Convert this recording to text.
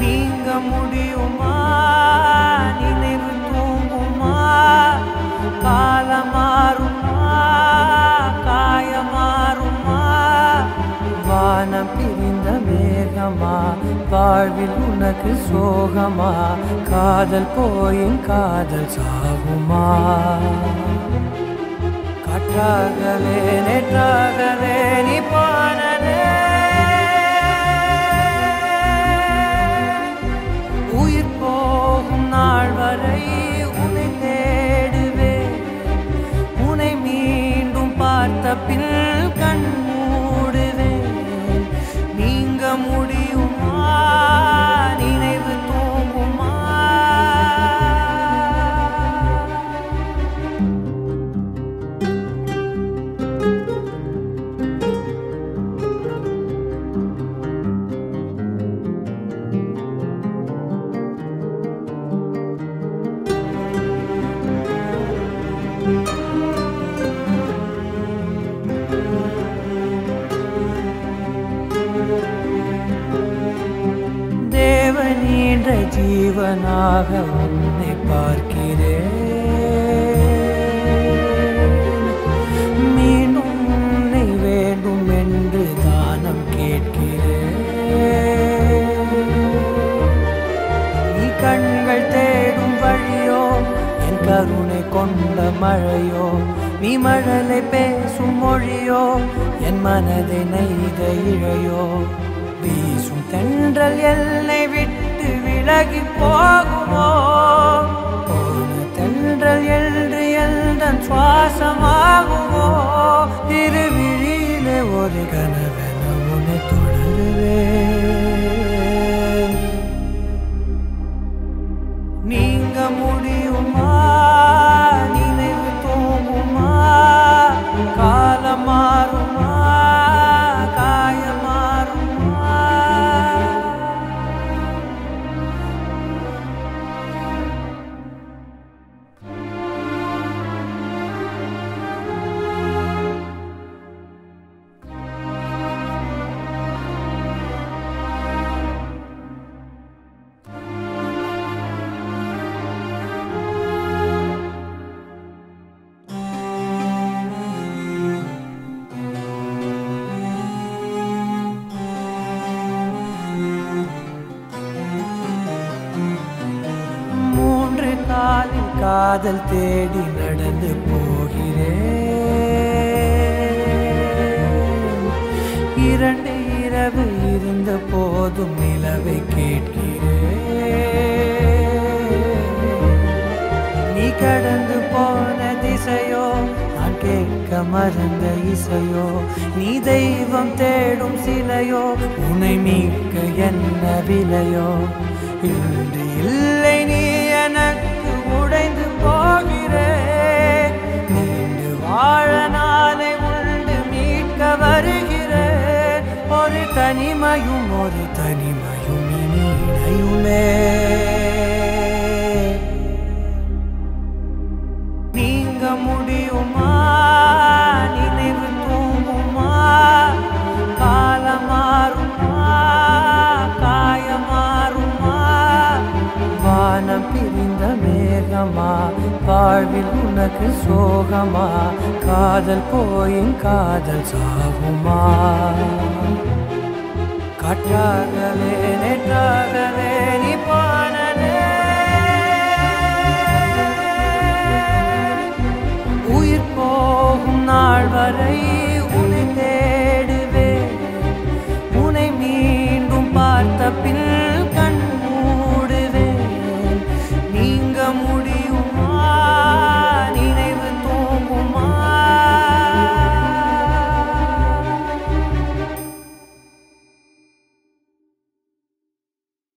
நீங்க முடியுமா? நினைவு தூங்குமா? காலம் மாறுமா? காயம் மாறுமா? வானம் பிரிந்த மேகமா? வாழ்வில் உனக்கு சோகமா? காதல் போயின் காதல் சாகுமா? காற்றாகவே நேற்றாகவே நீ பானே உயிர் போகும் நாள் வரை உன்னை தேடுவே. உன்னை மீண்டும் பார்த்த பின் கண் மூடுவே. நீங்க முடியுமா? நினைவு தூங்குமா? தேவனீன்ற ஜீவனாக உன்னை பார்க்கிறேன். மீண்டும் உன்னை வேண்டும் என்று தானம் கேட்கிறேன். நீ கண்கள் தேடும் வழியோ என் கருணை கொண்ட மழையோ? நீ மழலை பேசும் மொழியோ என் மனதை நெய்த இழையோ? வீசும் தென்றல் என்னை விட்டு விலகி போகுமோ? போன தென்றல் என்று எந்தன் சுவாசமாகுமோ? திருவிழியிலே ஒரு கனவென உன்னை தொடருவேன். நீங்க முடியுமா? நினைவு தூங்குமா? காலம் மாறுமா? காயம் மாறுமா? காதல் தேடி நடந்து போகிறேன். இரண்டு இரவு இருந்த போதும் நிலவை கேட்கிறேன். நீ கடந்து போன திசையோ நான் கேட்க மறந்த இசையோ? நீ தெய்வம் தேடும் சிலையோ? உன்னை மீட்க என்ன விலையோ? இன்று இல்லை நீ எனக்கு உடைந்து போகிறேன். நீண்டு வாழ நாளை உண்டு மீட்க வருகிறேன். ஒரு தனிமையும் இனி இணையுமே. நீங்க முடியுமா? நினைவு தூங்குமா? காலம் மாறுமா? காயம் மாறுமா? வானம் பிரிந்த மேகமா? வாழ்வில் உனக்கு சோகமா? காதல் போயின் காதல் சாகுமா? காற்றாகவே நேற்றாகவே நீ பானே உயிர் போகும் நாள் வரை